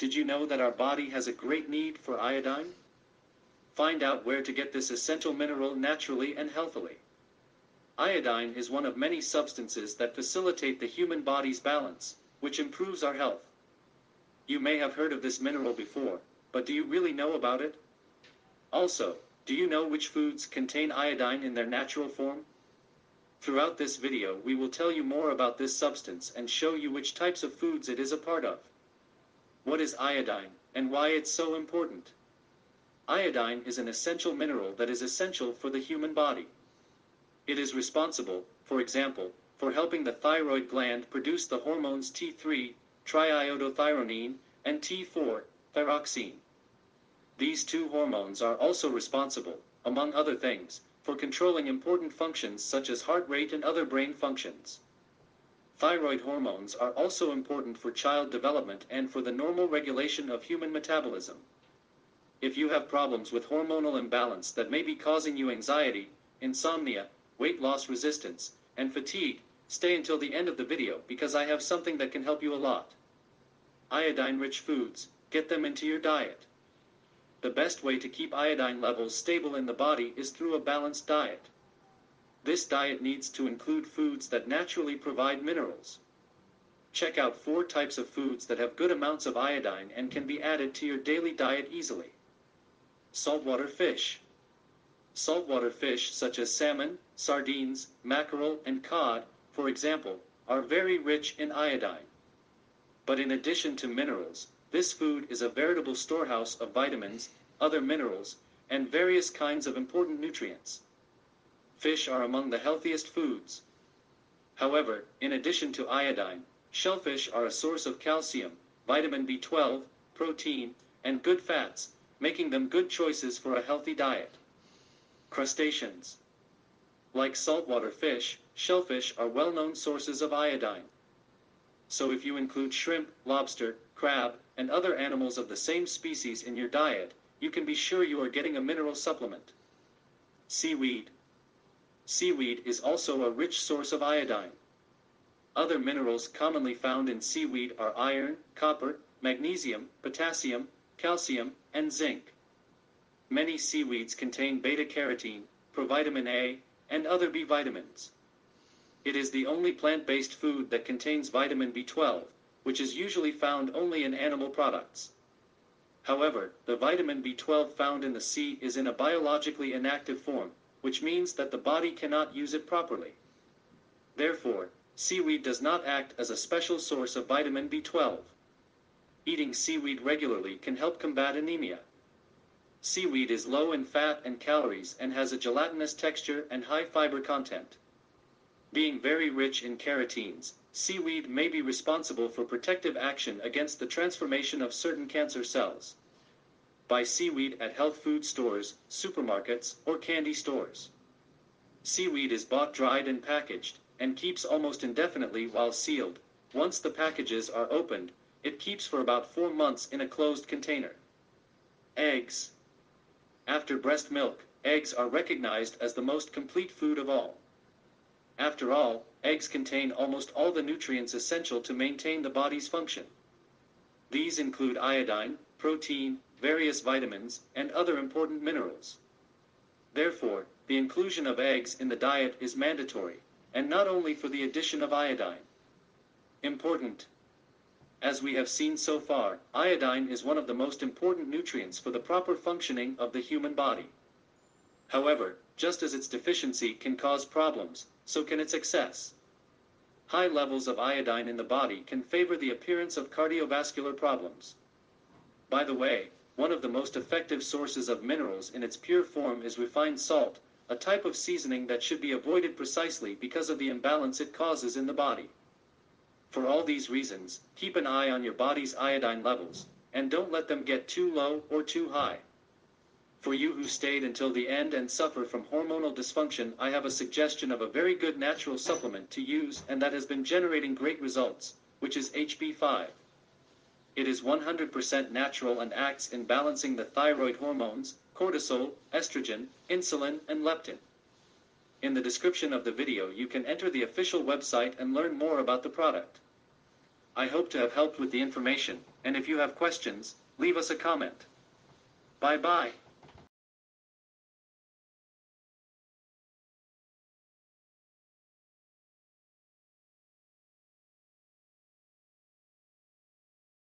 Did you know that our body has a great need for iodine? Find out where to get this essential mineral naturally and healthily. Iodine is one of many substances that facilitate the human body's balance, which improves our health. You may have heard of this mineral before, but do you really know about it? Also, do you know which foods contain iodine in their natural form? Throughout this video, we will tell you more about this substance and show you which types of foods it is a part of. What is iodine, and why it's so important? Iodine is an essential mineral that is essential for the human body. It is responsible, for example, for helping the thyroid gland produce the hormones T3, triiodothyronine, and T4, thyroxine. These two hormones are also responsible, among other things, for controlling important functions such as heart rate and other brain functions. Thyroid hormones are also important for child development and for the normal regulation of human metabolism. If you have problems with hormonal imbalance that may be causing you anxiety, insomnia, weight loss resistance, and fatigue, stay until the end of the video because I have something that can help you a lot. Iodine-rich foods, get them into your diet. The best way to keep iodine levels stable in the body is through a balanced diet. This diet needs to include foods that naturally provide minerals. Check out 4 types of foods that have good amounts of iodine and can be added to your daily diet easily. Saltwater fish. Saltwater fish such as salmon, sardines, mackerel, and cod, for example, are very rich in iodine. But in addition to minerals, this food is a veritable storehouse of vitamins, other minerals, and various kinds of important nutrients. Fish are among the healthiest foods. However, in addition to iodine, shellfish are a source of calcium, vitamin B12, protein, and good fats, making them good choices for a healthy diet. Crustaceans. Like saltwater fish, shellfish are well-known sources of iodine. So if you include shrimp, lobster, crab, and other animals of the same species in your diet, you can be sure you are getting a mineral supplement. Seaweed. Seaweed is also a rich source of iodine. Other minerals commonly found in seaweed are iron, copper, magnesium, potassium, calcium, and zinc. Many seaweeds contain beta-carotene, provitamin A, and other B vitamins. It is the only plant-based food that contains vitamin B12, which is usually found only in animal products. However, the vitamin B12 found in the sea is in a biologically inactive form, which means that the body cannot use it properly. Therefore, seaweed does not act as a special source of vitamin B12. Eating seaweed regularly can help combat anemia. Seaweed is low in fat and calories and has a gelatinous texture and high fiber content. Being very rich in carotenes, seaweed may be responsible for protective action against the transformation of certain cancer cells. Buy seaweed at health food stores, supermarkets, or candy stores. Seaweed is bought dried and packaged, and keeps almost indefinitely while sealed. Once the packages are opened, it keeps for about 4 months in a closed container. Eggs. After breast milk, eggs are recognized as the most complete food of all. After all, eggs contain almost all the nutrients essential to maintain the body's function. These include iodine, protein, various vitamins, and other important minerals. Therefore, the inclusion of eggs in the diet is mandatory, and not only for the addition of iodine. Important. As we have seen so far, iodine is one of the most important nutrients for the proper functioning of the human body. However, just as its deficiency can cause problems, so can its excess. High levels of iodine in the body can favor the appearance of cardiovascular problems. By the way, one of the most effective sources of minerals in its pure form is refined salt, a type of seasoning that should be avoided precisely because of the imbalance it causes in the body. For all these reasons, keep an eye on your body's iodine levels, and don't let them get too low or too high. For you who stayed until the end and suffer from hormonal dysfunction, I have a suggestion of a very good natural supplement to use and that has been generating great results, which is HB5. It is 100% natural and acts in balancing the thyroid hormones, cortisol, estrogen, insulin, and leptin. In the description of the video you can enter the official website and learn more about the product. I hope to have helped with the information. and if you have questions, leave us a comment. Bye bye.